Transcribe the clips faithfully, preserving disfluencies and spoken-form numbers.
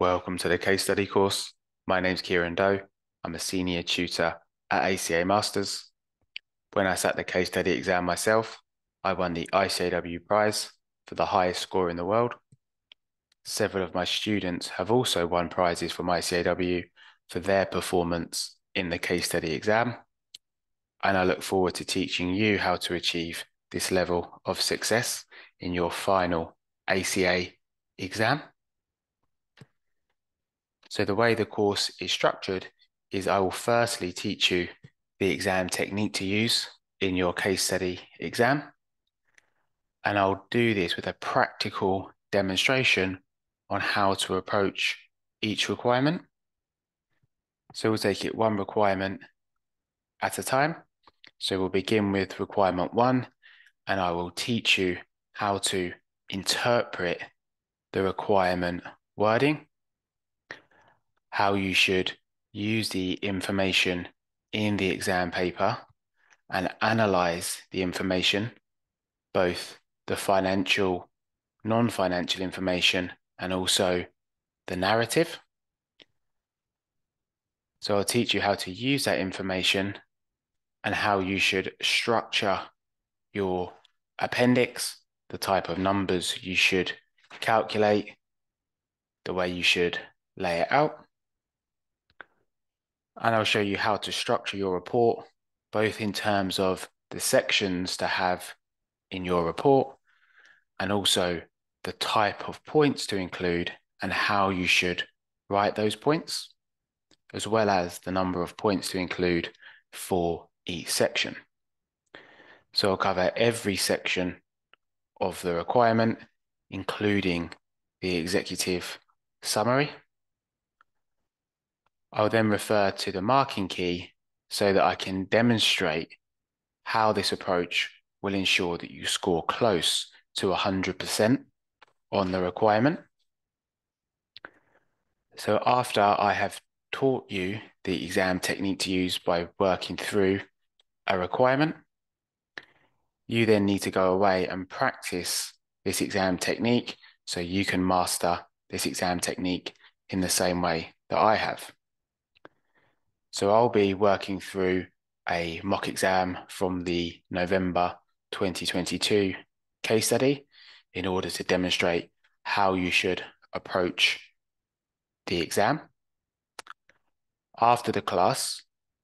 Welcome to the case study course. My name's Kieran Doe. I'm a senior tutor at A C A Masters. When I sat the case study exam myself, I won the I C A E W prize for the highest score in the world. Several of my students have also won prizes from I C A E W for their performance in the case study exam. And I look forward to teaching you how to achieve this level of success in your final A C A exam. So the way the course is structured is I will firstly teach you the exam technique to use in your case study exam. And I'll do this with a practical demonstration on how to approach each requirement. So we'll take it one requirement at a time. So we'll begin with requirement one, and I will teach you how to interpret the requirement wording, how you should use the information in the exam paper and analyze the information, both the financial, non-financial information, and also the narrative. So I'll teach you how to use that information and how you should structure your appendix, the type of numbers you should calculate, the way you should lay it out. And I'll show you how to structure your report, both in terms of the sections to have in your report and also the type of points to include and how you should write those points, as well as the number of points to include for each section. So I'll cover every section of the requirement, including the executive summary. I'll then refer to the marking key so that I can demonstrate how this approach will ensure that you score close to one hundred percent on the requirement. So after I have taught you the exam technique to use by working through a requirement, you then need to go away and practice this exam technique so you can master this exam technique in the same way that I have. So I'll be working through a mock exam from the November twenty twenty-two case study in order to demonstrate how you should approach the exam. After the class,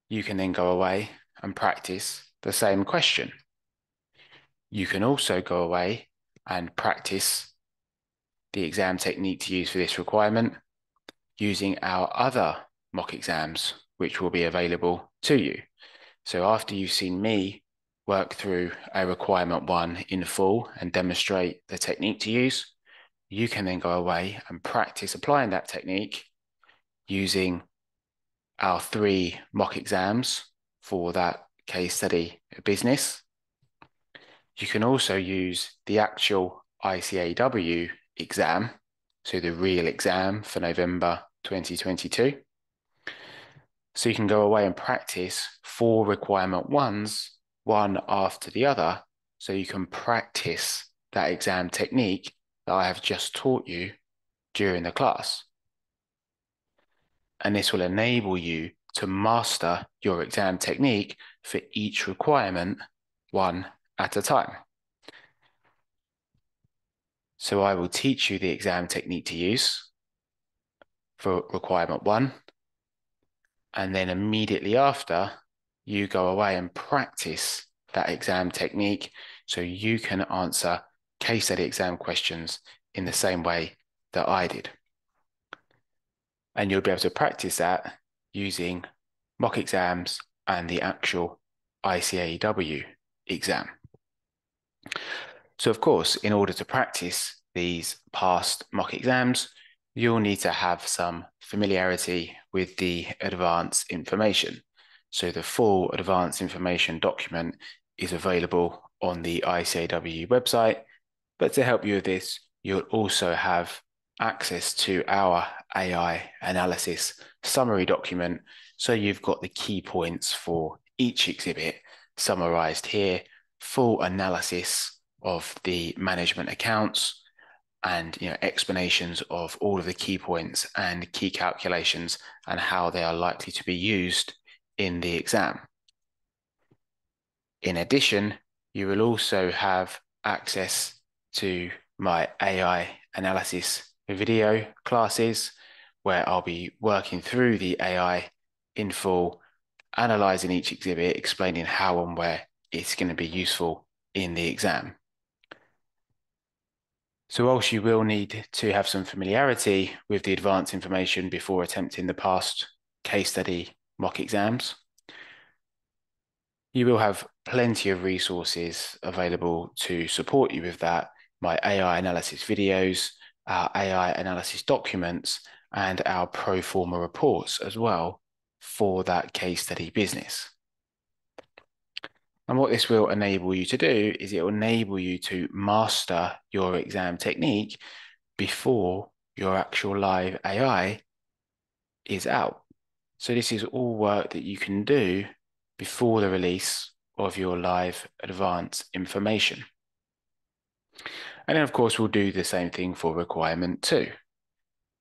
you can then go away and practice the same question. You can also go away and practice the exam technique to use for this requirement using our other mock exams, which will be available to you. So after you've seen me work through a requirement one in full and demonstrate the technique to use, you can then go away and practice applying that technique using our three mock exams for that case study business. You can also use the actual I C A E W exam, so the real exam for November twenty twenty-two. So you can go away and practice four requirement ones, one after the other, so you can practice that exam technique that I have just taught you during the class. And this will enable you to master your exam technique for each requirement one at a time. So I will teach you the exam technique to use for requirement one. And then immediately after, you go away and practice that exam technique so you can answer case study exam questions in the same way that I did. And you'll be able to practice that using mock exams and the actual I C A E W exam. So of course, in order to practice these past mock exams, you'll need to have some familiarity with the advanced information. So the full advanced information document is available on the I C A E W website. But to help you with this, you'll also have access to our A I analysis summary document. So you've got the key points for each exhibit summarized here, full analysis of the management accounts, and you know, explanations of all of the key points and key calculations and how they are likely to be used in the exam. In addition, you will also have access to my A I analysis video classes, where I'll be working through the A I in full, analysing each exhibit, explaining how and where it's going to be useful in the exam. So whilst you will need to have some familiarity with the advanced information before attempting the past case study mock exams, you will have plenty of resources available to support you with that. My A I analysis videos, our A I analysis documents, and our pro forma reports as well for that case study business. And what this will enable you to do is it will enable you to master your exam technique before your actual live A I is out. So this is all work that you can do before the release of your live advanced information. And then of course, we'll do the same thing for requirement two.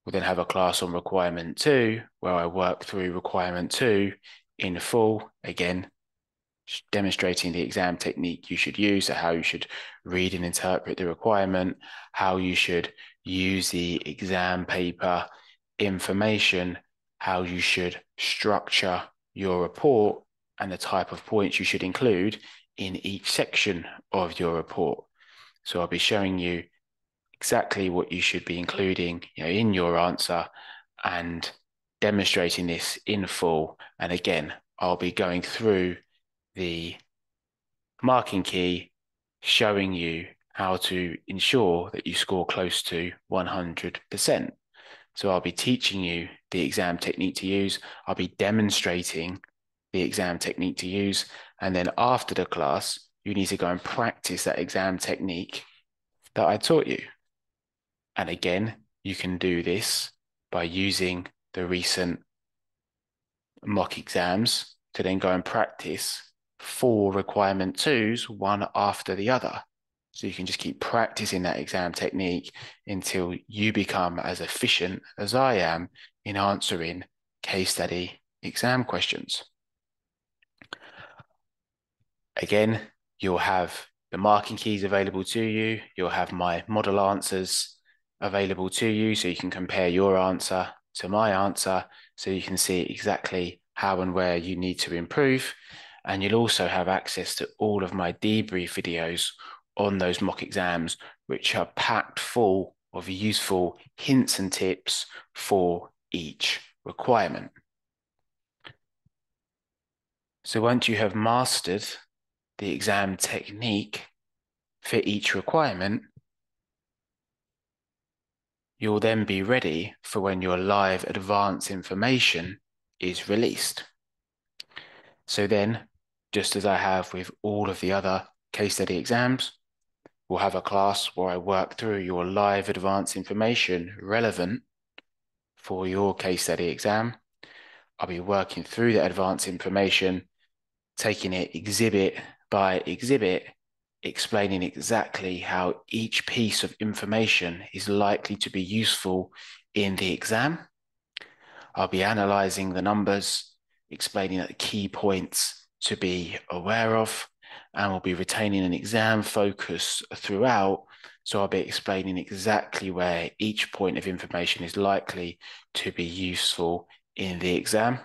We'll then have a class on requirement two, where I work through requirement two in full, again, demonstrating the exam technique you should use, so how you should read and interpret the requirement, how you should use the exam paper information, how you should structure your report, and the type of points you should include in each section of your report. So I'll be showing you exactly what you should be including, you know, in your answer, and demonstrating this in full. And again, I'll be going through the marking key, showing you how to ensure that you score close to one hundred percent. So I'll be teaching you the exam technique to use. I'll be demonstrating the exam technique to use. And then after the class, you need to go and practice that exam technique that I taught you. And again, you can do this by using the recent mock exams to then go and practice four requirement twos, one after the other. So you can just keep practicing that exam technique until you become as efficient as I am in answering case study exam questions. Again, you'll have the marking keys available to you. You'll have my model answers available to you, so you can compare your answer to my answer, so you can see exactly how and where you need to improve. And you'll also have access to all of my debrief videos on those mock exams, which are packed full of useful hints and tips for each requirement. So once you have mastered the exam technique for each requirement, you'll then be ready for when your live advanced information is released. So then, just as I have with all of the other case study exams, we'll have a class where I work through your live advanced information relevant for your case study exam. I'll be working through the advanced information, taking it exhibit by exhibit, explaining exactly how each piece of information is likely to be useful in the exam. I'll be analysing the numbers, explaining the key points to be aware of, and we'll be retaining an exam focus throughout. So I'll be explaining exactly where each point of information is likely to be useful in the exam.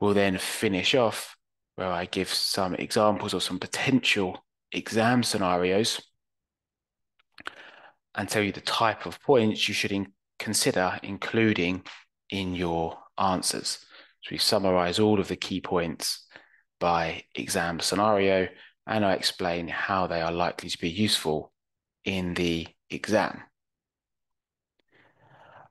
We'll then finish off where I give some examples or some potential exam scenarios and tell you the type of points you should in consider including in your answers. So we summarize all of the key points by exam scenario, and I explain how they are likely to be useful in the exam.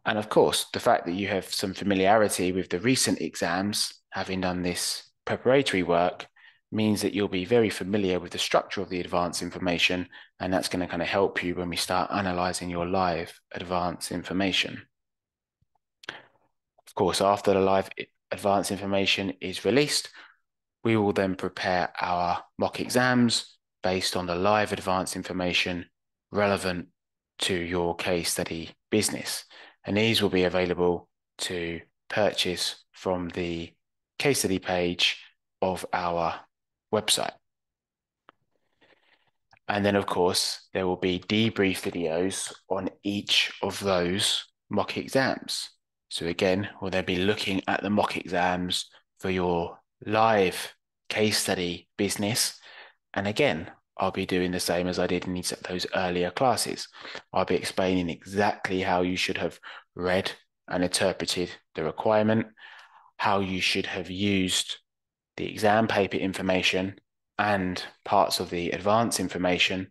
And of course, the fact that you have some familiarity with the recent exams, having done this preparatory work, means that you'll be very familiar with the structure of the advanced information, and that's going to kind of help you when we start analysing your live advanced information. Of course, after the live advanced information is released, we will then prepare our mock exams based on the live advanced information relevant to your case study business. And these will be available to purchase from the case study page of our website. And then, of course, there will be debrief videos on each of those mock exams. So again, we'll then be looking at the mock exams for your live case study business. And again, I'll be doing the same as I did in those earlier classes. I'll be explaining exactly how you should have read and interpreted the requirement, how you should have used the exam paper information and parts of the advanced information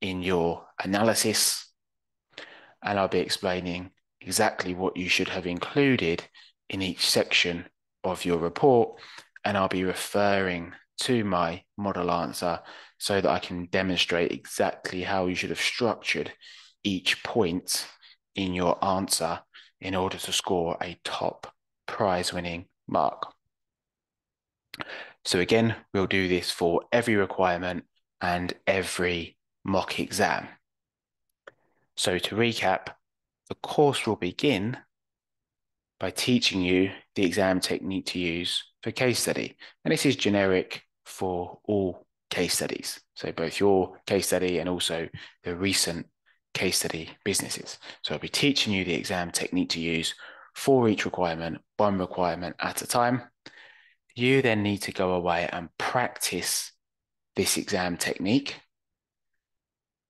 in your analysis. And I'll be explaining exactly what you should have included in each section of your report. And I'll be referring to my model answer so that I can demonstrate exactly how you should have structured each point in your answer in order to score a top prize-winning mark. So again, we'll do this for every requirement and every mock exam. So to recap, the course will begin by teaching you the exam technique to use for case study. And this is generic for all case studies. So both your case study and also the recent case study businesses. So I'll be teaching you the exam technique to use for each requirement, one requirement at a time. You then need to go away and practice this exam technique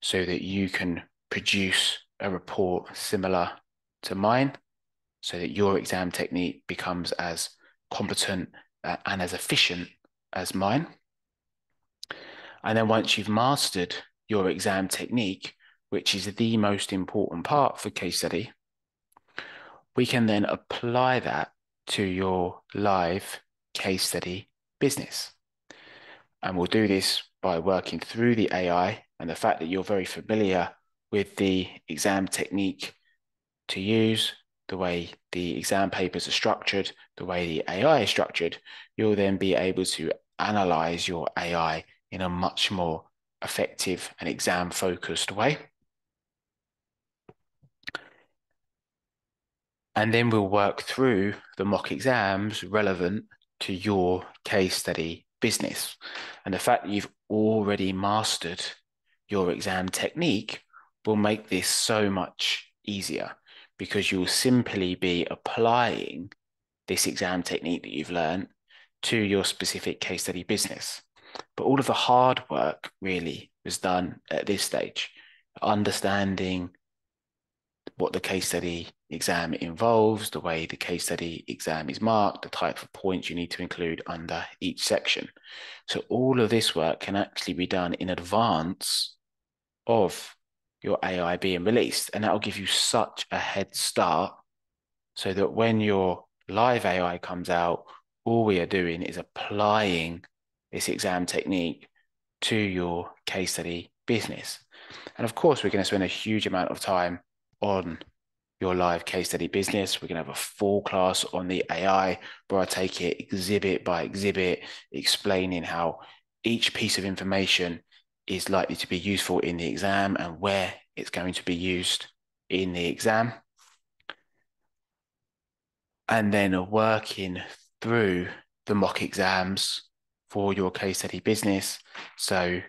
so that you can produce a report similar to mine, so that your exam technique becomes as competent and as efficient as mine. And then once you've mastered your exam technique, which is the most important part for case study, we can then apply that to your live case study business. And we'll do this by working through the A I and the fact that you're very familiar with the exam technique to use, the way the exam papers are structured, the way the A I is structured. You'll then be able to analyze your A I in a much more effective and exam-focused way. And then we'll work through the mock exams relevant to your case study business. And the fact that you've already mastered your exam technique will make this so much easier, because you'll simply be applying this exam technique that you've learned to your specific case study business. But all of the hard work really was done at this stage, understanding what the case study exam involves, the way the case study exam is marked, the type of points you need to include under each section. So all of this work can actually be done in advance of your A I being released, and that will give you such a head start so that when your live A I comes out, all we are doing is applying this exam technique to your case study business. And of course, we're going to spend a huge amount of time on your live case study business. We're going to have a full class on the A I where I take it exhibit by exhibit, explaining how each piece of information is likely to be useful in the exam and where it's going to be used in the exam. And then working through the mock exams for your case study business, so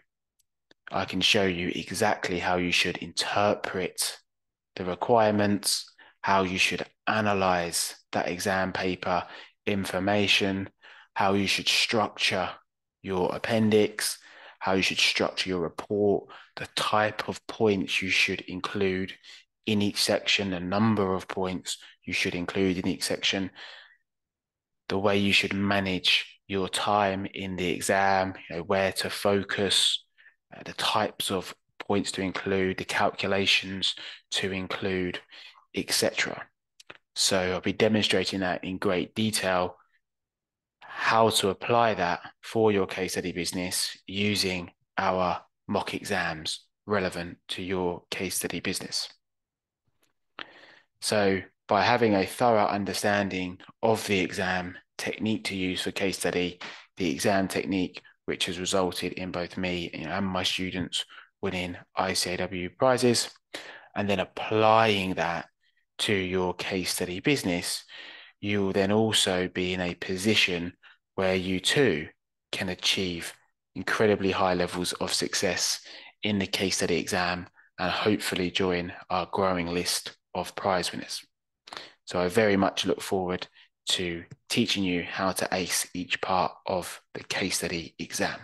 I can show you exactly how you should interpret the requirements, how you should analyze that exam paper information, how you should structure your appendix, how you should structure your report, the type of points you should include in each section, the number of points you should include in each section, the way you should manage your time in the exam, you know, where to focus, uh, the types of points to include, the calculations to include, et cetera. So I'll be demonstrating that in great detail, how to apply that for your case study business using our mock exams relevant to your case study business. So by having a thorough understanding of the exam technique to use for case study, the exam technique which has resulted in both me and my students winning I C A E W prizes, and then applying that to your case study business, you will then also be in a position where you too can achieve incredibly high levels of success in the case study exam and hopefully join our growing list of prize winners. So I very much look forward to teaching you how to ace each part of the case study exam.